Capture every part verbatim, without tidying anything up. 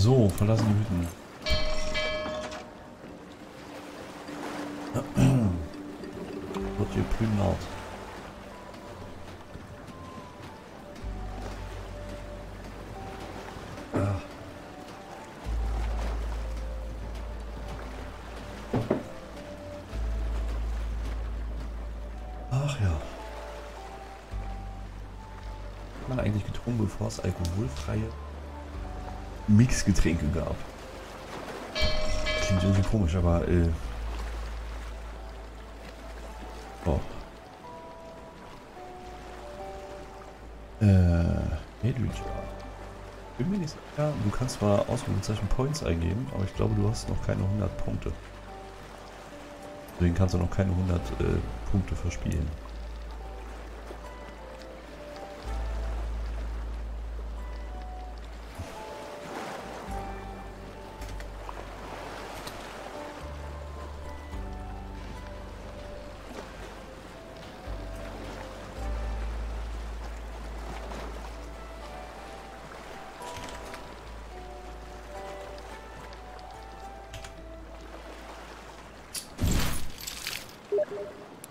So, verlassene Hütten. Wird geplündert. Ach ja. Hat man eigentlich getrunken, bevor es alkoholfreie Mixgetränke gab? Klingt irgendwie komisch, aber äh. Oh. Äh. Hey, du, bin mir nicht sicher. Du kannst zwar Ausrufezeichen Points eingeben, aber ich glaube, du hast noch keine hundert Punkte. Deswegen kannst du noch keine hundert äh, Punkte verspielen.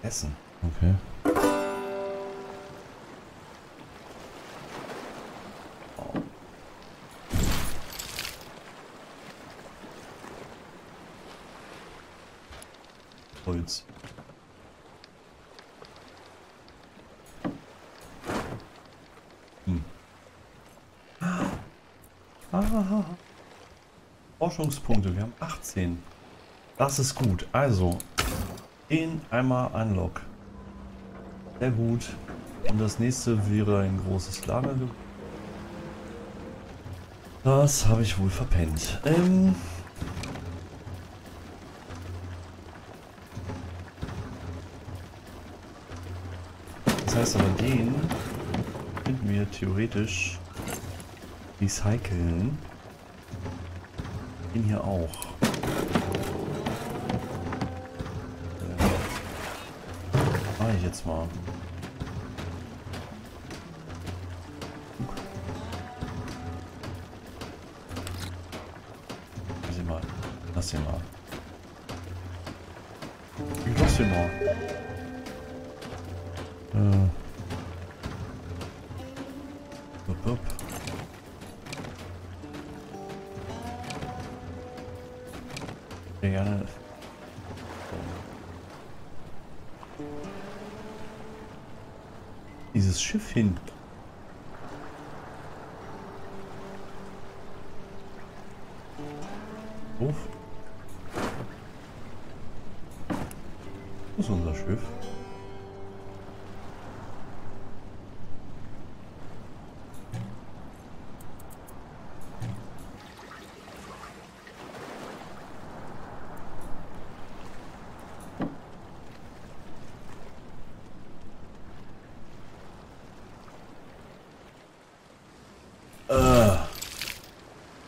Essen. Okay. Oh. Holz. Hm. Ah. Forschungspunkte, wir haben achtzehn. Das ist gut. Also den einmal unlock. Sehr gut. Und das nächste wäre ein großes Lager. Das habe ich wohl verpennt. Ähm das heißt aber, den könnten wir theoretisch recyceln. Den hier auch. Ich jetzt mal. Sieh mal. Lass ihn mal. Ich lass ihn mal. Äh. Bup, bup. Ja, gerne. Dieses Schiff hin. Uff. Wo ist unser Schiff?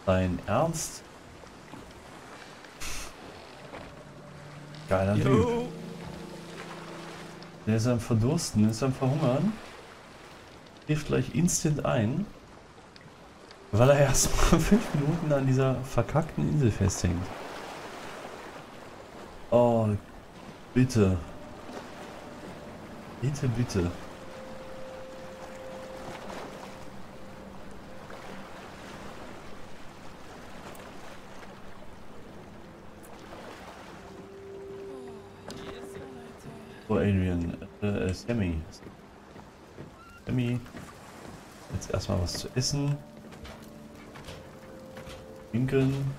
Dein Ernst? Geiler Typ. Der ist am Verdursten, ist am Verhungern. Hilft gleich instant ein, weil er erst mal fünf Minuten an dieser verkackten Insel festhängt. Oh, bitte. Bitte, bitte. Adrian, äh, Sammy. Sammy. Jetzt erstmal was zu essen. Winkeln.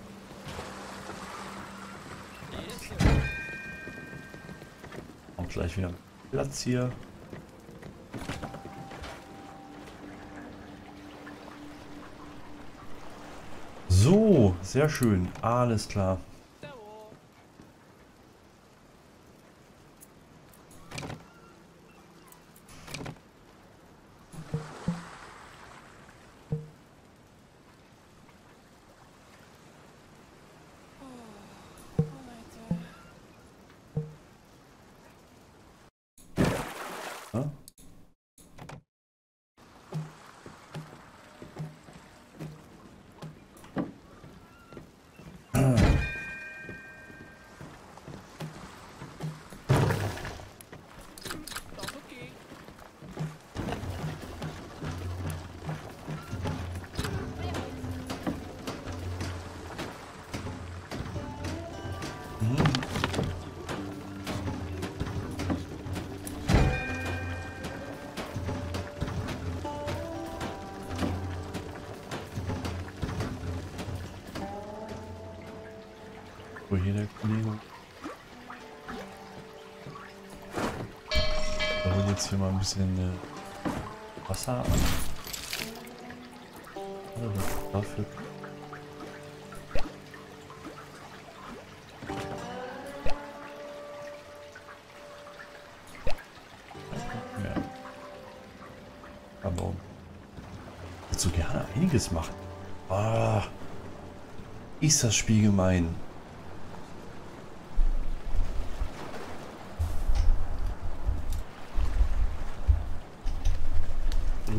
Und gleich wieder Platz hier. So, sehr schön. Alles klar. Wo hier der Kollege? Da holen jetzt hier mal ein bisschen äh, Wasser an. Oh, dafür. Ja. Aber ich würde so gerne einiges machen. Ah, ist das Spiel gemein.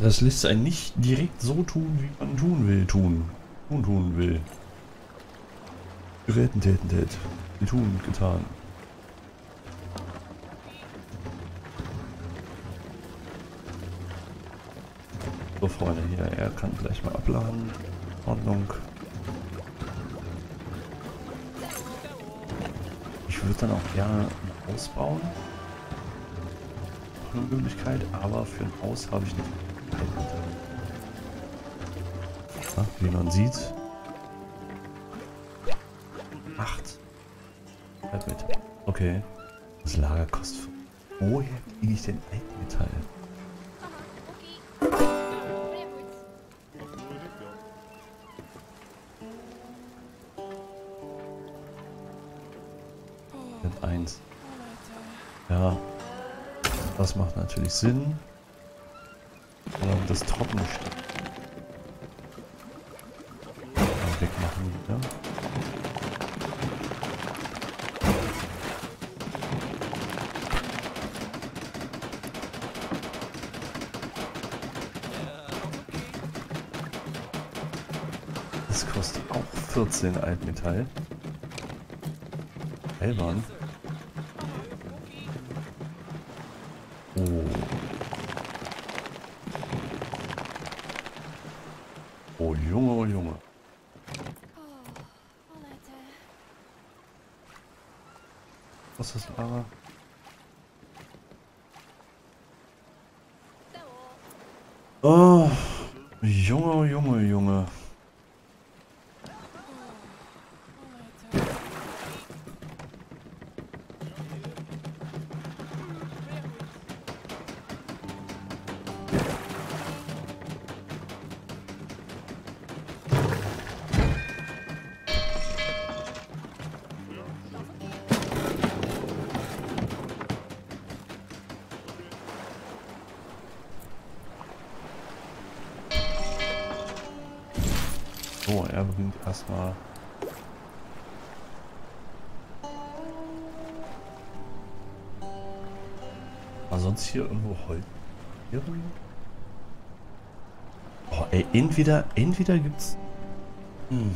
Das lässt einen nicht direkt so tun, wie man tun will, tun. Tun, tun will. Geräten, täten, tät. Getun und getan. So, Freunde, hier, er kann gleich mal abladen. Ordnung. Ich würde dann auch gerne ausbauen. Eine Möglichkeit, aber für ein Haus habe ich nicht. Ja, wie man sieht. Acht. Bleib mit. Okay. Das Lager kostet. Woher kriege ich denn Edelmetall? Und eins. Ja. Das macht natürlich Sinn. Das trockene Stück wegmachen wieder. Das kostet auch vierzehn Altmetall. Elbern. Oh. Oh Junge, oh Junge. Was ist das aber? Oh, Junge, oh Junge, Junge. Oh, er bringt erstmal. War sonst hier irgendwo Holz? Oh, ey, entweder, entweder gibt's. Hm.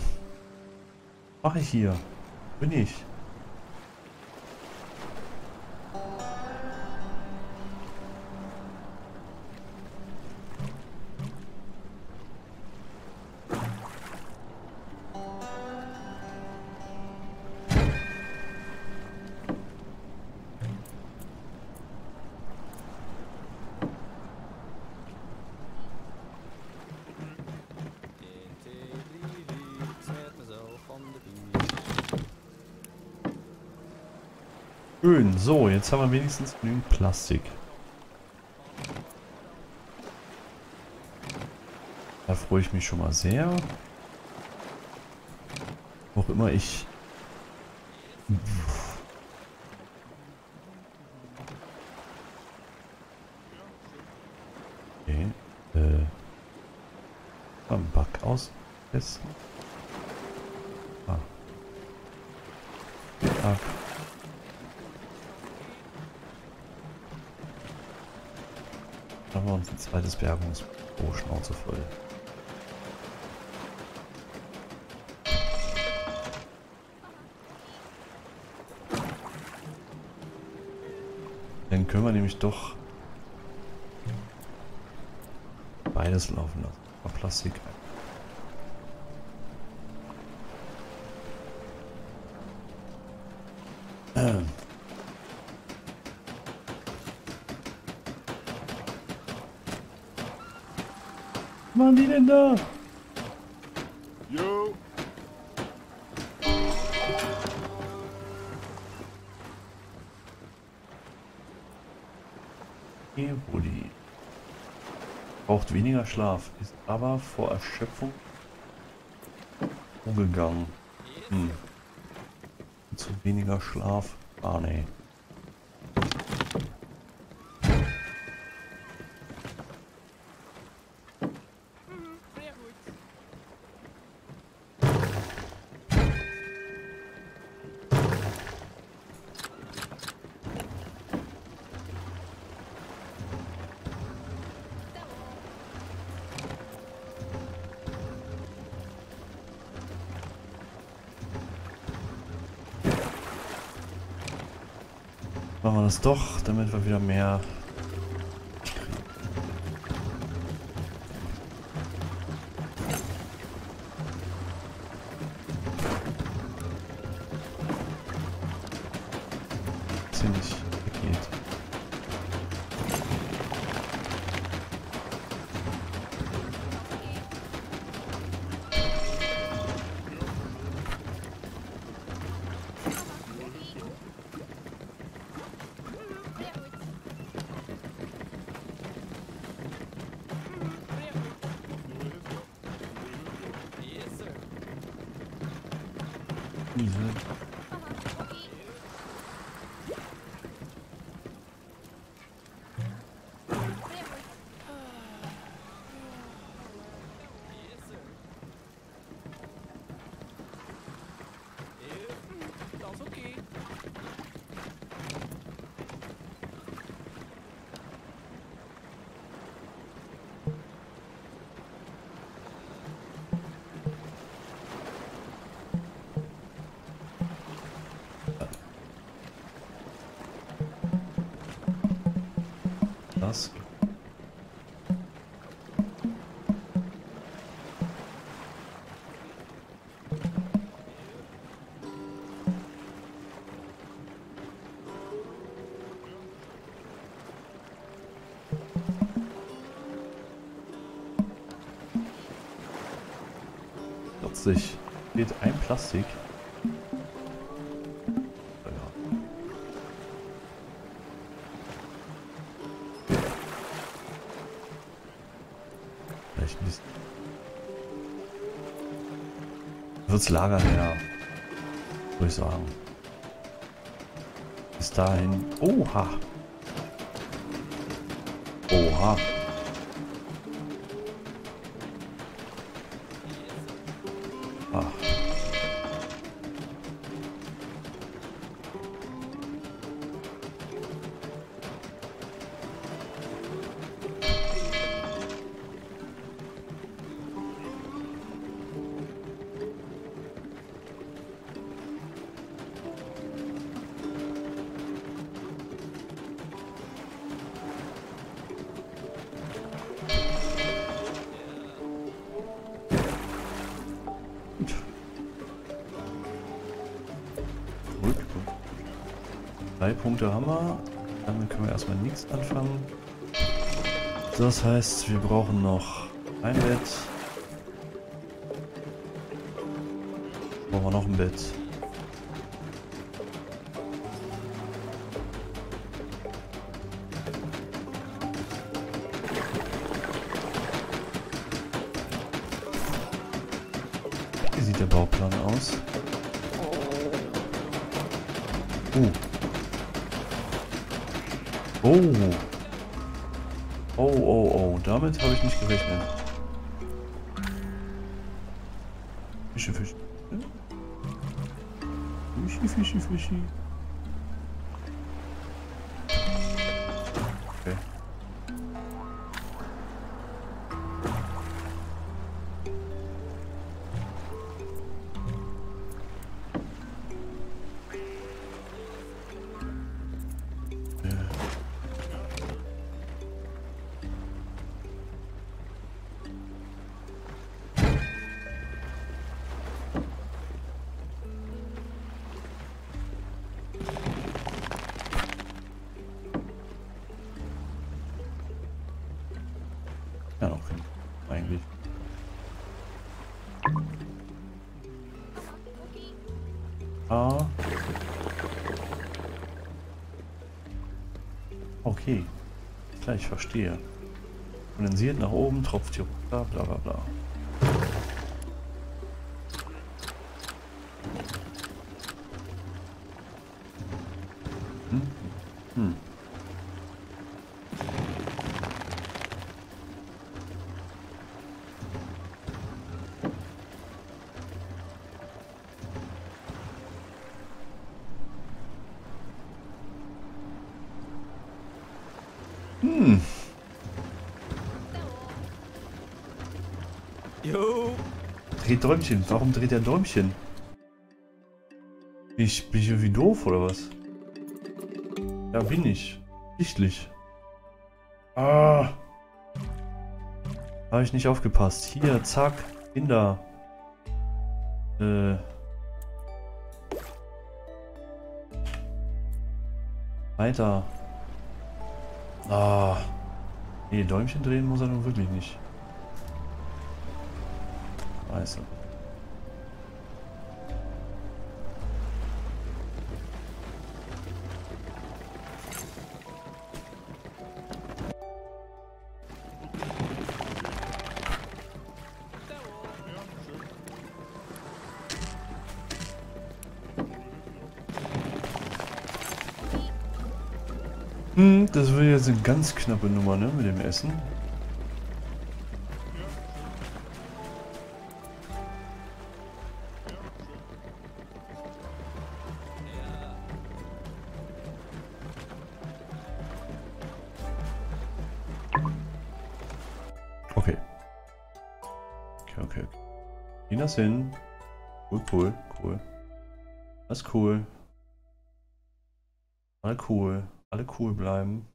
Mach ich hier. Bin ich. Schön, so, jetzt haben wir wenigstens genügend Plastik. Da freue ich mich schon mal sehr. Auch immer ich... Okay, äh... mal einen Bug austesten. Ah. Ah. Machen wir uns ein zweites Bergungsboot, Schnauze voll. Dann können wir nämlich doch beides laufen lassen. Mal Plastik ein. Ähm. Was machen die denn da? Jo. Okay, Buddy. Braucht weniger Schlaf, ist aber vor Erschöpfung umgegangen. Hm. Zu weniger Schlaf. Ah, nee. Machen wir das doch, damit wir wieder mehr... ziemlich geht. Plötzlich geht ein Plastik. Wird's Lager her, würde ich sagen. Bis dahin. Oha! Oha! Ach. Drei Punkte haben wir, damit können wir erstmal nichts anfangen. Das heißt, wir brauchen noch ein Bett. Brauchen wir noch ein Bett. Wie sieht der Bauplan aus? Uh. Oh. Oh, oh, oh. Damit habe ich nicht gerechnet. Fischi, Fischi. Fischi, Fischi, Fischi. Okay. Okay, klar, ich verstehe. Kondensiert nach oben, tropft hier runter, bla bla bla. Hm? Hm. Hm. Dreht Däumchen. Warum dreht er Däumchen? Ich bin ich irgendwie doof oder was? Da bin ich. Sichtlich. Ah. Habe ich nicht aufgepasst. Hier, zack. Kinder. Äh. Weiter. Ah. Nee, Däumchen drehen muss er nun wirklich nicht. Scheiße. Hm, das wird jetzt eine ganz knappe Nummer, ne, mit dem Essen. Okay. Okay, okay. Gehen das hin. Cool, cool, cool. Das ist cool. Mal cool. Alle cool bleiben.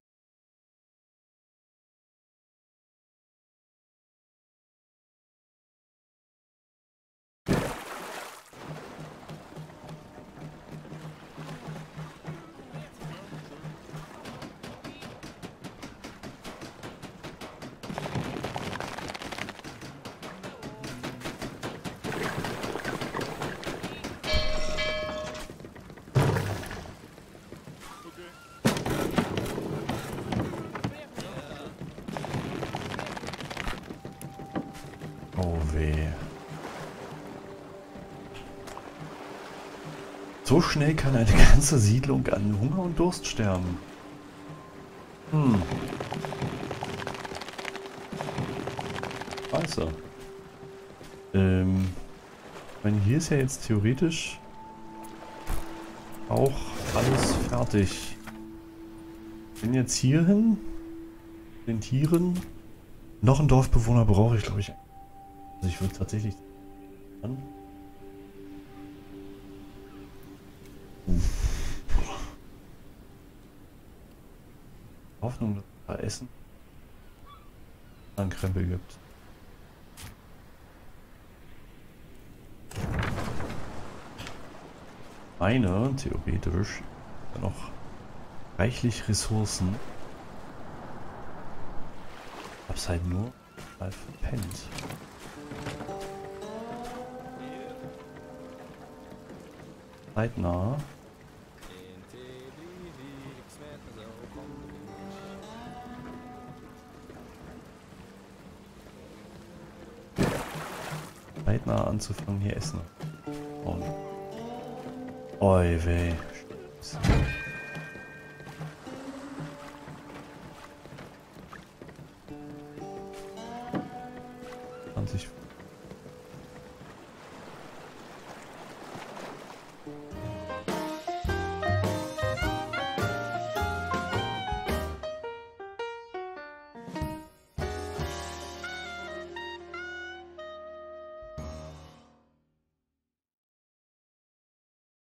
So schnell kann eine ganze Siedlung an Hunger und Durst sterben. Hm. Scheiße. Ähm. Ich meine, hier ist ja jetzt theoretisch auch alles fertig. Ich bin jetzt hier hin. Den Tieren. Noch einen Dorfbewohner brauche ich, glaube ich. Also ich würde tatsächlich an. Hoffnung, dass es da Essen an Krempel gibt. Meine, theoretisch, noch reichlich Ressourcen. Hab's halt nur mal verpennt. Zeitnah. Zeitnah anzufangen hier essen. Und. Oi weh.